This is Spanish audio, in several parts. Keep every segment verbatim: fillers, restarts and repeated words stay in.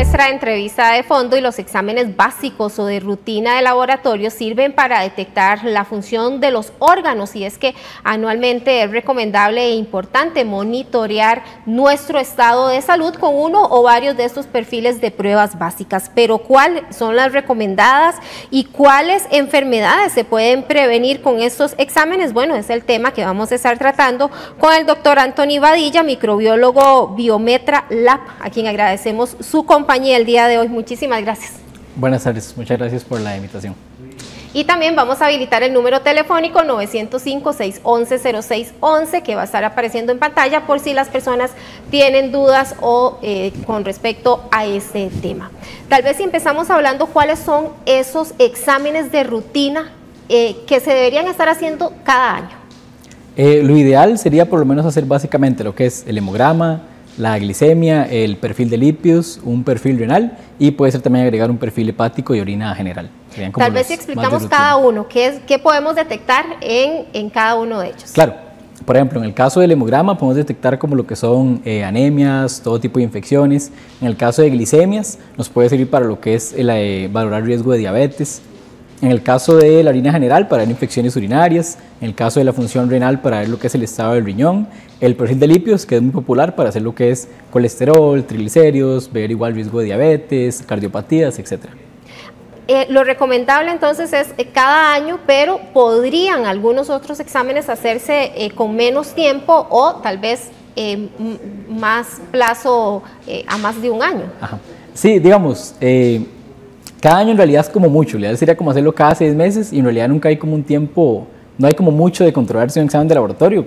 muestra entrevistada de fondo y los exámenes básicos o de rutina de laboratorio sirven para detectar la función de los órganos, y es que anualmente es recomendable e importante monitorear nuestro estado de salud con uno o varios de estos perfiles de pruebas básicas. Pero ¿cuáles son las recomendadas y cuáles enfermedades se pueden prevenir con estos exámenes? Bueno, es el tema que vamos a estar tratando con el doctor Antony Badilla, microbiólogo Biometra Lab, a quien agradecemos su compañía el día de hoy. Muchísimas gracias. Buenas tardes, muchas gracias por la invitación. Y también vamos a habilitar el número telefónico nueve cero cinco, seis once, cero seis once, que va a estar apareciendo en pantalla por si las personas tienen dudas o eh, con respecto a ese tema. Tal vez si empezamos hablando cuáles son esos exámenes de rutina eh, que se deberían estar haciendo cada año. Eh, lo ideal sería por lo menos hacer básicamente lo que es el hemograma, la glicemia, el perfil de lípidos, un perfil renal y puede ser también agregar un perfil hepático y orina general. Tal vez si explicamos cada uno, ¿qué, es, qué podemos detectar en, en cada uno de ellos? Claro, por ejemplo, en el caso del hemograma podemos detectar como lo que son eh, anemias, todo tipo de infecciones. En el caso de glicemias nos puede servir para lo que es el, eh, valorar riesgo de diabetes. En el caso de la orina general, para ver infecciones urinarias. En el caso de la función renal, para ver lo que es el estado del riñón. El perfil de lípidos, que es muy popular para hacer lo que es colesterol, triglicéridos, ver igual riesgo de diabetes, cardiopatías, etcétera. Eh, lo recomendable entonces es eh, cada año, pero ¿podrían algunos otros exámenes hacerse eh, con menos tiempo o tal vez eh, más plazo eh, a más de un año? Ajá. Sí, digamos... Eh, Cada año en realidad es como mucho, lo ideal sería como hacerlo cada seis meses y en realidad nunca hay como un tiempo, no hay como mucho de controversia en un examen de laboratorio.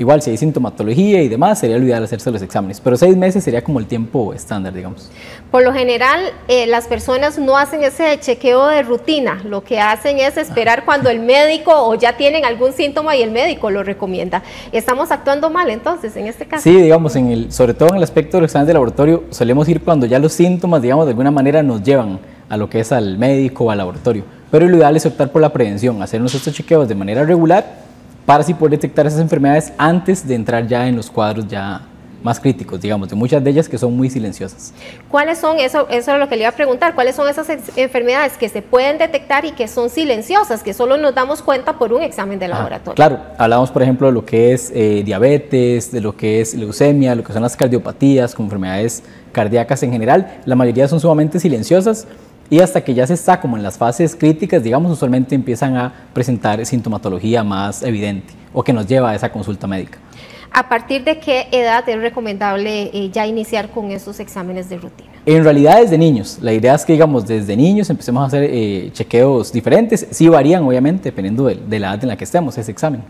Igual si hay sintomatología y demás sería lo ideal hacerse los exámenes, pero seis meses sería como el tiempo estándar, digamos. Por lo general eh, las personas no hacen ese chequeo de rutina, lo que hacen es esperar ah. cuando el médico o ya tienen algún síntoma y el médico lo recomienda. ¿Estamos actuando mal entonces en este caso? Sí, digamos, en el, sobre todo en el aspecto de los exámenes de laboratorio solemos ir cuando ya los síntomas, digamos, de alguna manera nos llevan a lo que es al médico o al laboratorio, pero lo ideal es optar por la prevención, hacernos estos chequeos de manera regular para así poder detectar esas enfermedades antes de entrar ya en los cuadros ya más críticos, digamos, de muchas de ellas que son muy silenciosas. ¿Cuáles son, eso, eso es lo que le iba a preguntar, cuáles son esas enfermedades que se pueden detectar y que son silenciosas, que solo nos damos cuenta por un examen de laboratorio? Ah, claro, hablamos por ejemplo de lo que es eh, diabetes, de lo que es leucemia, lo que son las cardiopatías, como enfermedades cardíacas en general, la mayoría son sumamente silenciosas, y hasta que ya se está como en las fases críticas, digamos, usualmente empiezan a presentar sintomatología más evidente o que nos lleva a esa consulta médica. ¿A partir de qué edad es recomendable eh, ya iniciar con esos exámenes de rutina? En realidad desde niños, la idea es que digamos desde niños empecemos a hacer eh, chequeos diferentes, sí varían obviamente dependiendo de, de la edad en la que estemos ese examen.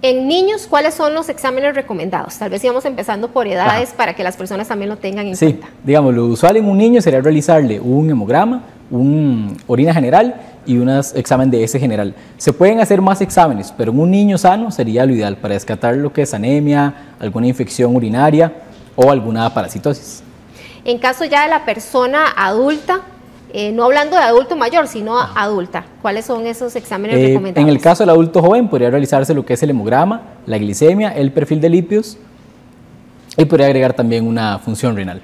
En niños, ¿cuáles son los exámenes recomendados? Tal vez íbamos empezando por edades, claro, para que las personas también lo tengan en sí, cuenta. Sí, digamos, lo usual en un niño sería realizarle un hemograma, un orina general y un examen de ese general. Se pueden hacer más exámenes, pero en un niño sano sería lo ideal para descartar lo que es anemia, alguna infección urinaria o alguna parasitosis. En caso ya de la persona adulta, Eh, no hablando de adulto mayor, sino Ajá. adulta, ¿cuáles son esos exámenes eh, recomendados? En el caso del adulto joven podría realizarse lo que es el hemograma, la glicemia, el perfil de lípidos y podría agregar también una función renal.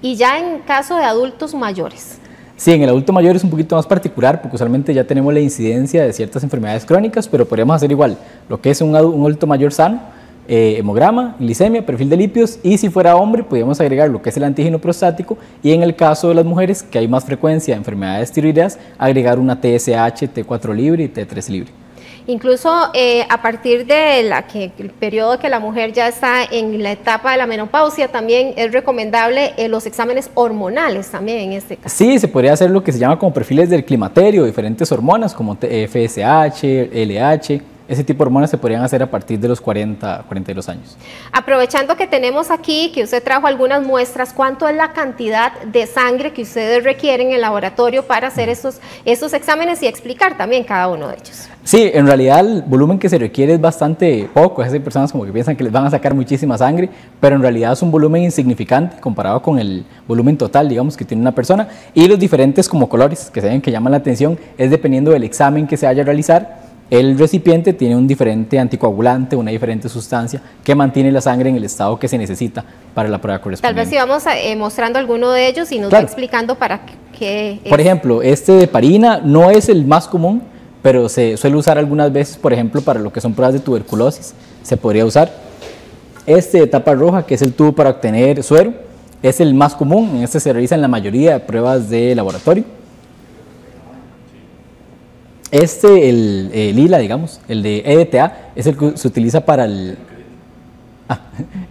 ¿Y ya en caso de adultos mayores? Sí, en el adulto mayor es un poquito más particular porque usualmente ya tenemos la incidencia de ciertas enfermedades crónicas, pero podríamos hacer igual lo que es un adulto, un adulto mayor sano, Eh, hemograma, glicemia, perfil de lípidos y si fuera hombre podríamos agregar lo que es el antígeno prostático y en el caso de las mujeres, que hay más frecuencia de enfermedades tiroideas, agregar una T S H, T cuatro libre y T tres libre. Incluso eh, a partir de la que, el periodo que la mujer ya está en la etapa de la menopausia, también es recomendable eh, los exámenes hormonales también en este caso. Sí, se podría hacer lo que se llama como perfiles del climaterio, diferentes hormonas como F S H, L H. Ese tipo de hormonas se podrían hacer a partir de los cuarenta, cuarenta y dos años. Aprovechando que tenemos aquí, que usted trajo algunas muestras, ¿cuánto es la cantidad de sangre que ustedes requieren en el laboratorio para hacer estos, estos exámenes y explicar también cada uno de ellos? Sí, en realidad el volumen que se requiere es bastante poco. Hay personas como que piensan que les van a sacar muchísima sangre, pero en realidad es un volumen insignificante comparado con el volumen total, digamos, que tiene una persona. Y los diferentes como colores que se ven que llaman la atención es dependiendo del examen que se vaya a realizar El recipiente tiene un diferente anticoagulante, una diferente sustancia que mantiene la sangre en el estado que se necesita para la prueba correspondiente. Tal vez íbamos eh, mostrando alguno de ellos y nos claro. va explicando para qué es. Por ejemplo, este de parina no es el más común, pero se suele usar algunas veces, por ejemplo, para lo que son pruebas de tuberculosis, se podría usar. Este de tapa roja, que es el tubo para obtener suero, es el más común, en este se realizan la mayoría de pruebas de laboratorio. Este, el, el lila, digamos, el de E D T A, es el que se utiliza para el, ah,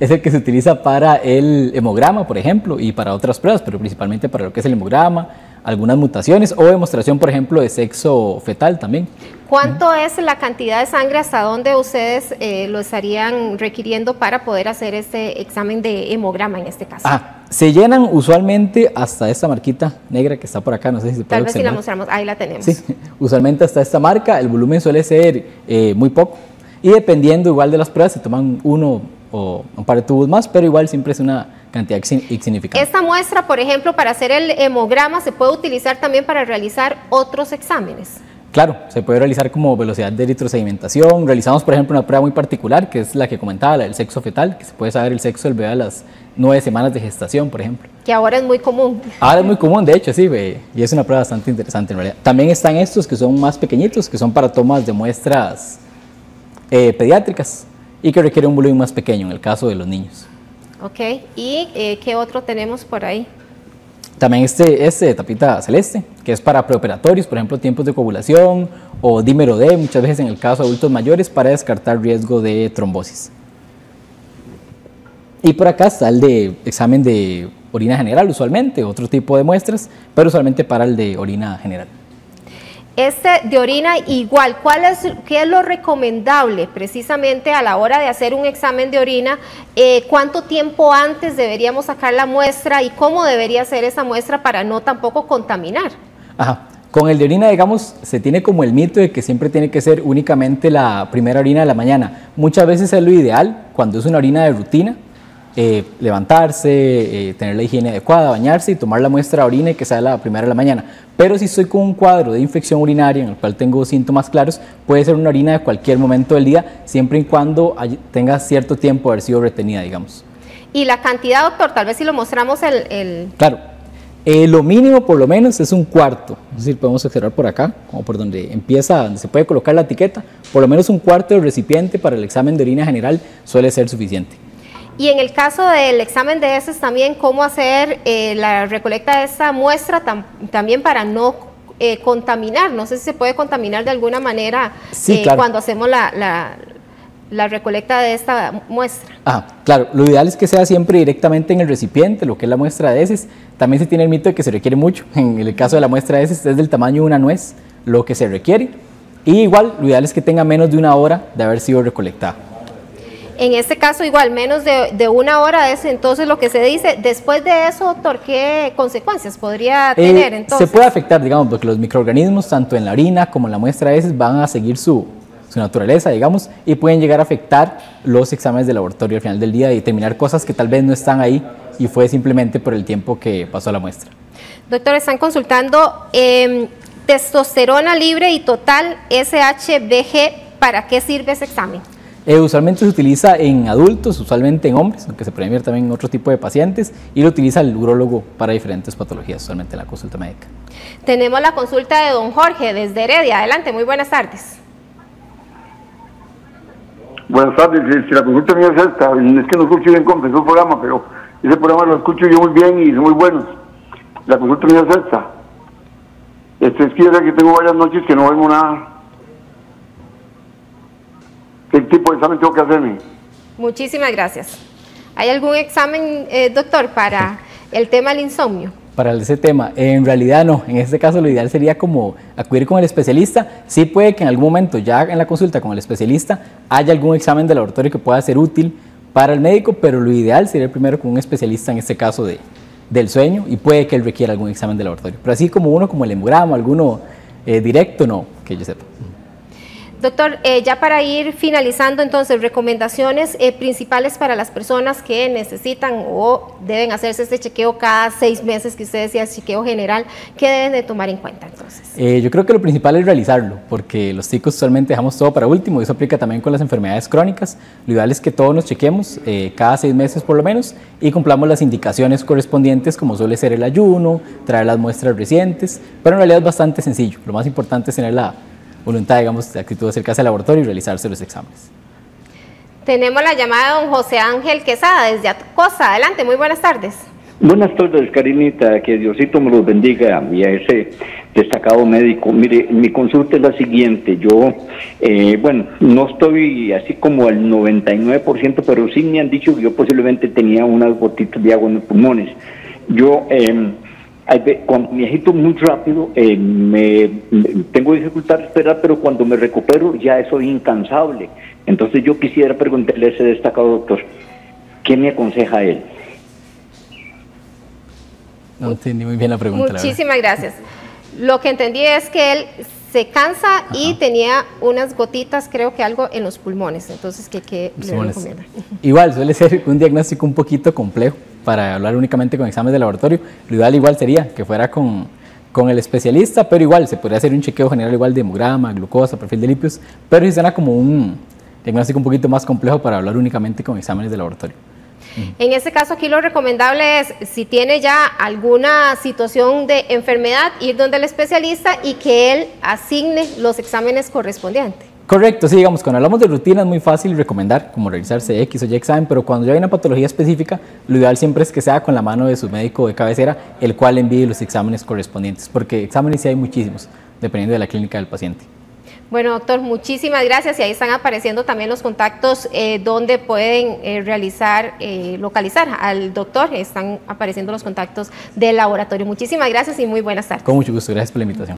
es el que se utiliza para el hemograma, por ejemplo, y para otras pruebas, pero principalmente para lo que es el hemograma, algunas mutaciones o demostración, por ejemplo, de sexo fetal también. ¿Cuánto uh-huh. es la cantidad de sangre hasta dónde ustedes eh, lo estarían requiriendo para poder hacer este examen de hemograma en este caso? Ah, se llenan usualmente hasta esta marquita negra que está por acá, no sé si se puede Tal vez observar. Si la mostramos, ahí la tenemos. Sí, usualmente hasta esta marca, el volumen suele ser eh, muy poco y dependiendo igual de las pruebas se toman uno o un par de tubos más, pero igual siempre es una cantidad insignificante. Esta muestra, por ejemplo, para hacer el hemograma se puede utilizar también para realizar otros exámenes. Claro, se puede realizar como velocidad de eritrosedimentación, realizamos por ejemplo una prueba muy particular que es la que comentaba, la del sexo fetal, que se puede saber el sexo del bebé a las nueve semanas de gestación, por ejemplo. Que ahora es muy común. Ahora es muy común, de hecho, sí, y es una prueba bastante interesante en realidad. También están estos que son más pequeñitos, que son para tomas de muestras eh, pediátricas y que requieren un volumen más pequeño en el caso de los niños. Ok, ¿y eh, qué otro tenemos por ahí? También este, este de tapita celeste, que es para preoperatorios, por ejemplo, tiempos de coagulación o dímero D, muchas veces en el caso de adultos mayores, para descartar riesgo de trombosis. Y por acá está el de examen de orina general, usualmente, otro tipo de muestras, pero usualmente para el de orina general. Este de orina igual, ¿cuál es, qué es lo recomendable precisamente a la hora de hacer un examen de orina? Eh, ¿Cuánto tiempo antes deberíamos sacar la muestra y cómo debería ser esa muestra para no tampoco contaminar? Ajá. Con el de orina, digamos, se tiene como el mito de que siempre tiene que ser únicamente la primera orina de la mañana. Muchas veces es lo ideal cuando es una orina de rutina, eh, levantarse, eh, tener la higiene adecuada, bañarse y tomar la muestra de orina y que sea la primera de la mañana. Pero si estoy con un cuadro de infección urinaria en el cual tengo síntomas claros, puede ser una orina de cualquier momento del día, siempre y cuando tenga cierto tiempo de haber sido retenida, digamos. ¿Y la cantidad, doctor? Tal vez si lo mostramos el... el... Claro. Eh, lo mínimo, por lo menos, es un cuarto. Es decir, podemos observar por acá, como por donde empieza, donde se puede colocar la etiqueta. Por lo menos un cuarto del recipiente para el examen de orina general suele ser suficiente. Y en el caso del examen de heces también, ¿cómo hacer eh, la recolecta de esa muestra tam, también para no eh, contaminar? No sé si se puede contaminar de alguna manera sí, eh, claro. cuando hacemos la, la, la recolecta de esta muestra. Ah, claro, lo ideal es que sea siempre directamente en el recipiente, lo que es la muestra de heces. También se tiene el mito de que se requiere mucho. En el caso de la muestra de heces es del tamaño de una nuez lo que se requiere. Y igual, lo ideal es que tenga menos de una hora de haber sido recolectada. En este caso igual, menos de, de una hora es entonces lo que se dice. Después de eso, doctor, ¿qué consecuencias podría tener eh, entonces? Se puede afectar, digamos, porque los microorganismos, tanto en la orina como en la muestra de heces, van a seguir su, su naturaleza, digamos, y pueden llegar a afectar los exámenes de laboratorio al final del día y determinar cosas que tal vez no están ahí y fue simplemente por el tiempo que pasó la muestra. Doctor, están consultando eh, testosterona libre y total S H B G, ¿para qué sirve ese examen? Eh, usualmente se utiliza en adultos, usualmente en hombres, aunque se puede ver también en otro tipo de pacientes, y lo utiliza el urólogo para diferentes patologías, usualmente en la consulta médica. Tenemos la consulta de don Jorge desde Heredia. Adelante, muy buenas tardes. Buenas tardes, si la consulta mía es esta, es que no escucho bien con su programa, pero ese programa lo escucho yo muy bien y es muy bueno. La consulta mía es esta. Este es que yo que tengo varias noches que no vengo nada. ¿Qué tipo de examen tengo que hacerme? Muchísimas gracias. ¿Hay algún examen, eh, doctor, para el tema del insomnio? Para ese tema, en realidad no. En este caso lo ideal sería como acudir con el especialista. Sí puede que en algún momento, ya en la consulta con el especialista, haya algún examen de laboratorio que pueda ser útil para el médico, pero lo ideal sería primero con un especialista, en este caso de, del sueño, y puede que él requiera algún examen de laboratorio. Pero así como uno, como el hemograma, alguno eh, directo, no, que yo sepa. Doctor, eh, ya para ir finalizando, entonces, recomendaciones eh, principales para las personas que necesitan o deben hacerse este chequeo cada seis meses, que usted decía, el chequeo general, ¿qué deben de tomar en cuenta, entonces? Eh, yo creo que lo principal es realizarlo, porque los ticos usualmente dejamos todo para último, y eso aplica también con las enfermedades crónicas. Lo ideal es que todos nos chequemos eh, cada seis meses por lo menos, y cumplamos las indicaciones correspondientes, como suele ser el ayuno, traer las muestras recientes, pero en realidad es bastante sencillo. Lo más importante es tener la voluntad, digamos, de actitud de acercarse al laboratorio y realizarse los exámenes. Tenemos la llamada de don José Ángel Quesada desde Acosta. Adelante, muy buenas tardes. Buenas tardes, Karinita, que Diosito me los bendiga y a ese destacado médico. Mire, mi consulta es la siguiente. Yo, eh, bueno, no estoy así como al noventa y nueve por ciento, pero sí me han dicho que yo posiblemente tenía unas gotitas de agua en los pulmones. Yo... Eh, Cuando me agito muy rápido, eh, me, me, tengo dificultad de esperar, pero cuando me recupero ya soy incansable. Entonces yo quisiera preguntarle a ese destacado doctor, ¿qué me aconseja él? No entendí muy bien la pregunta. Muchísimas gracias. Lo que entendí es que él se cansa, ajá, y tenía unas gotitas, creo que algo en los pulmones. Entonces, ¿qué, qué le recomienda? Igual, suele ser un diagnóstico un poquito complejo para hablar únicamente con exámenes de laboratorio. Lo ideal igual sería que fuera con, con el especialista, pero igual se podría hacer un chequeo general igual de hemograma, glucosa, perfil de lípidos, pero sí suena como un diagnóstico un poquito más complejo para hablar únicamente con exámenes de laboratorio. En este caso aquí lo recomendable es, si tiene ya alguna situación de enfermedad, ir donde el especialista y que él asigne los exámenes correspondientes. Correcto, sí, digamos, cuando hablamos de rutina es muy fácil recomendar como realizarse X o Y examen, pero cuando ya hay una patología específica, lo ideal siempre es que sea con la mano de su médico de cabecera, el cual envíe los exámenes correspondientes, porque exámenes sí hay muchísimos, dependiendo de la clínica del paciente. Bueno, doctor, muchísimas gracias, y ahí están apareciendo también los contactos eh, donde pueden eh, realizar, eh, localizar al doctor, están apareciendo los contactos del laboratorio. Muchísimas gracias y muy buenas tardes. Con mucho gusto, gracias por la invitación.